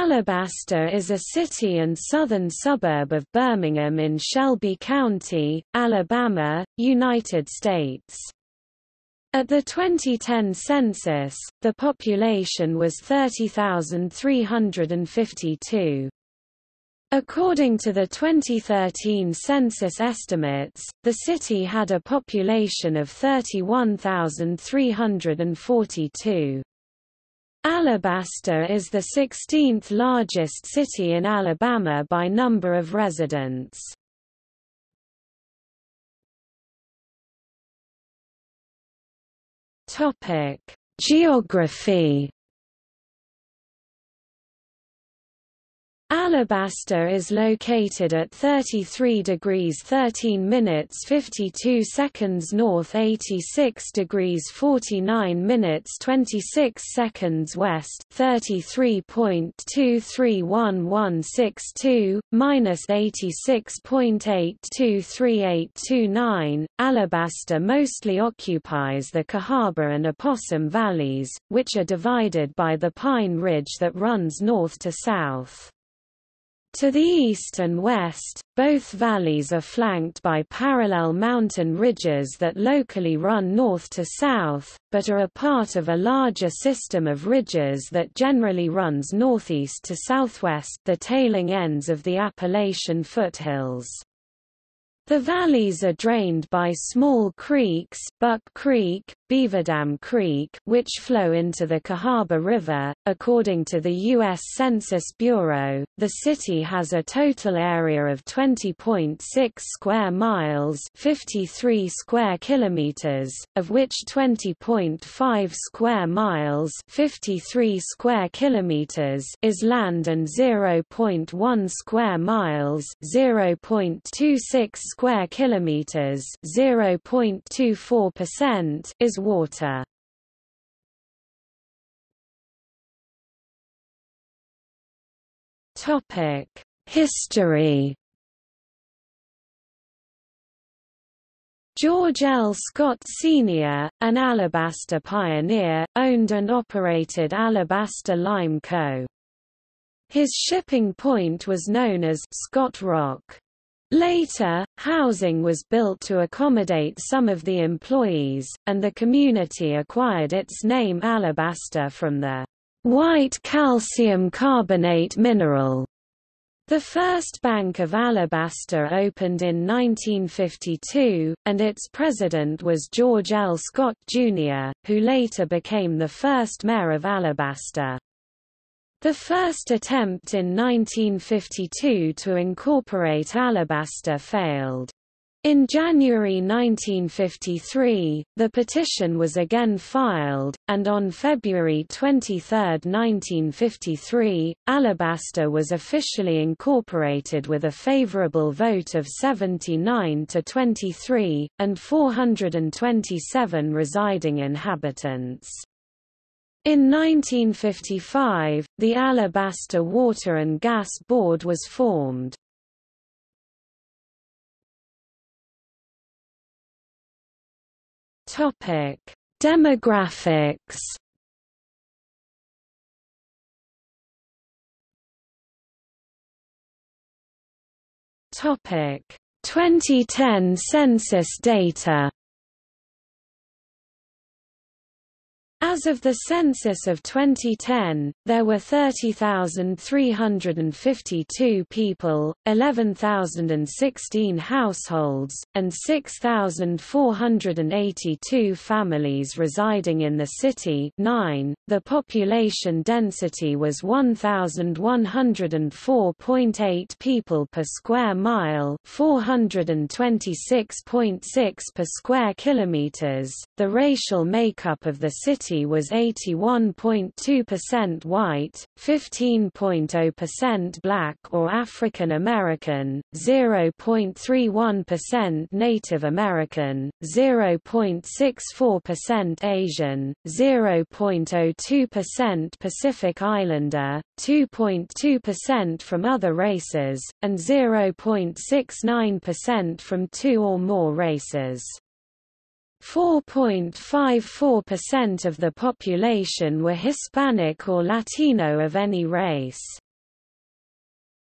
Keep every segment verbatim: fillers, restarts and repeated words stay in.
Alabaster is a city and southern suburb of Birmingham in Shelby County, Alabama, United States. At the twenty ten census, the population was thirty thousand three hundred fifty-two. According to the twenty thirteen census estimates, the city had a population of thirty-one thousand three hundred forty-two. Alabaster is the sixteenth largest city in Alabama by number of residents. Topic: Geography. Alabaster is located at thirty-three degrees thirteen minutes fifty-two seconds north, eighty-six degrees forty-nine minutes twenty-six seconds west, thirty-three point two three one one six two, minus eighty-six point eight two three eight two nine. Alabaster mostly occupies the Cahaba and Opossum valleys, which are divided by the Pine Ridge that runs north to south. To the east and west, both valleys are flanked by parallel mountain ridges that locally run north to south, but are a part of a larger system of ridges that generally runs northeast to southwest, the tailing ends of the Appalachian foothills. The valleys are drained by small creeks, Buck Creek, Beaverdam Creek, which flow into the Cahaba River. According to the U S Census Bureau, the city has a total area of twenty point six square miles, fifty-three square kilometers, of which twenty point five square miles, fifty-three square kilometers is land and zero point one square miles, zero point two six square kilometers, zero point two four percent, is water. Topic: History. George L. Scott, Senior, an Alabaster pioneer, owned and operated Alabaster Lime Company His shipping point was known as Scott Rock. Later, housing was built to accommodate some of the employees, and the community acquired its name Alabaster from the white calcium carbonate mineral. The first Bank of Alabaster opened in nineteen fifty-two, and its president was George L. Scott, Junior, who later became the first mayor of Alabaster. The first attempt in nineteen fifty-two to incorporate Alabaster failed. In January nineteen fifty-three, the petition was again filed, and on February twenty-third nineteen fifty-three, Alabaster was officially incorporated with a favorable vote of seventy-nine to twenty-three, and four hundred twenty-seven residing inhabitants. In nineteen fifty-five, the Alabaster Water and Gas Board was formed. Topic: Demographics. Topic: twenty ten census data. As of the census of twenty ten, there were thirty thousand three hundred fifty-two people, eleven thousand sixteen households, and six thousand four hundred eighty-two families residing in the city. nine. The population density was one thousand one hundred four point eight people per square mile, four hundred twenty-six point six per square kilometers. The racial makeup of the city was eighty-one point two percent white, fifteen point zero percent black or African American, zero point three one percent Native American, zero point six four percent Asian, zero point zero two percent Pacific Islander, two point two percent from other races, and zero point six nine percent from two or more races. four point five four percent of the population were Hispanic or Latino of any race.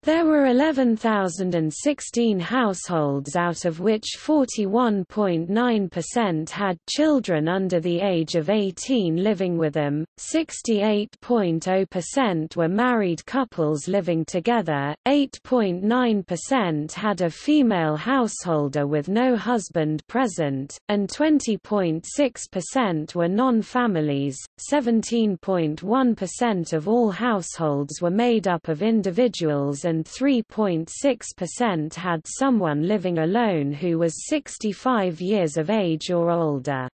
There were eleven thousand sixteen households, out of which forty-one point nine percent had children under the age of eighteen living with them, sixty-eight point zero percent were married couples living together, eight point nine percent had a female householder with no husband present, and twenty point six percent were non-families. seventeen point one percent of all households were made up of individuals and three point six percent had someone living alone who was sixty-five years of age or older.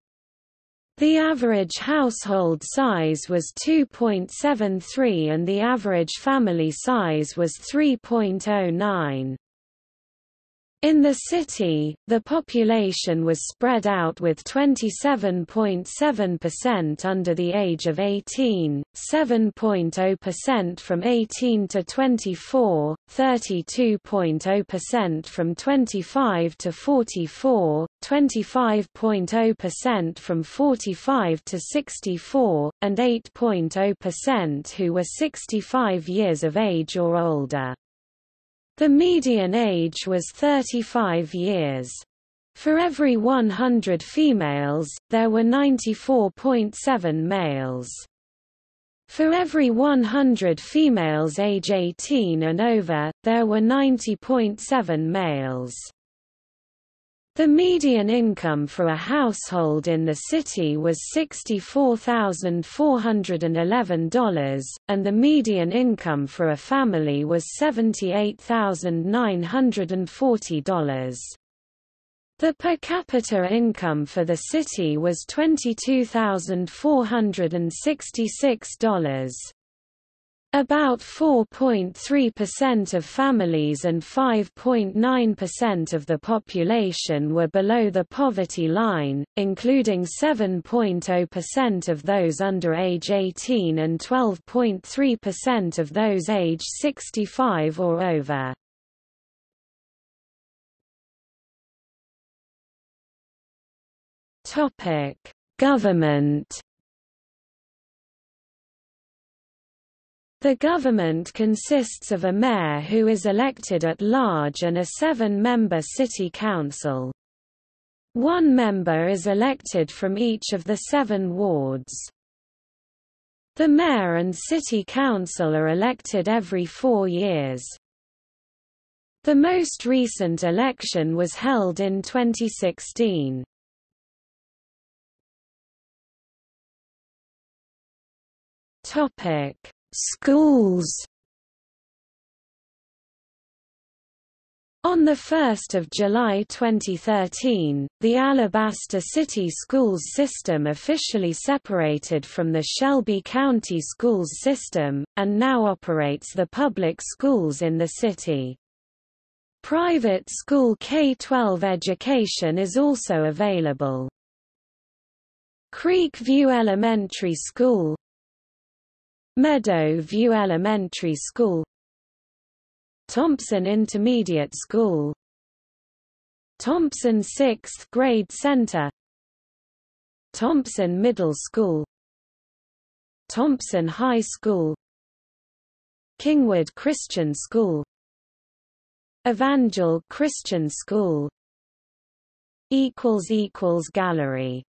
The average household size was two point seven three and the average family size was three point zero nine. In the city, the population was spread out with twenty-seven point seven percent under the age of eighteen, seven point zero percent from eighteen to twenty-four, thirty-two point zero percent from twenty-five to forty-four, twenty-five point zero percent from forty-five to sixty-four, and eight point zero percent who were sixty-five years of age or older. The median age was thirty-five years. For every one hundred females, there were ninety-four point seven males. For every one hundred females age eighteen and over, there were ninety point seven males. The median income for a household in the city was sixty-four thousand four hundred eleven dollars, and the median income for a family was seventy-eight thousand nine hundred forty dollars. The per capita income for the city was twenty-two thousand four hundred sixty-six dollars. About four point three percent of families and five point nine percent of the population were below the poverty line, including seven point zero percent of those under age eighteen and twelve point three percent of those age sixty-five or over. Topic: Government. The government consists of a mayor who is elected at large and a seven-member city council. One member is elected from each of the seven wards. The mayor and city council are elected every four years. The most recent election was held in twenty sixteen. Schools. On the first of July twenty thirteen, the Alabaster City Schools system officially separated from the Shelby County Schools system, and now operates the public schools in the city. Private school K through twelve education is also available. Creekview Elementary School, Meadow View Elementary School, Thompson Intermediate School, Thompson Sixth Grade Center, Thompson Middle School, Thompson High School, Kingwood Christian School, Evangel Christian School. Gallery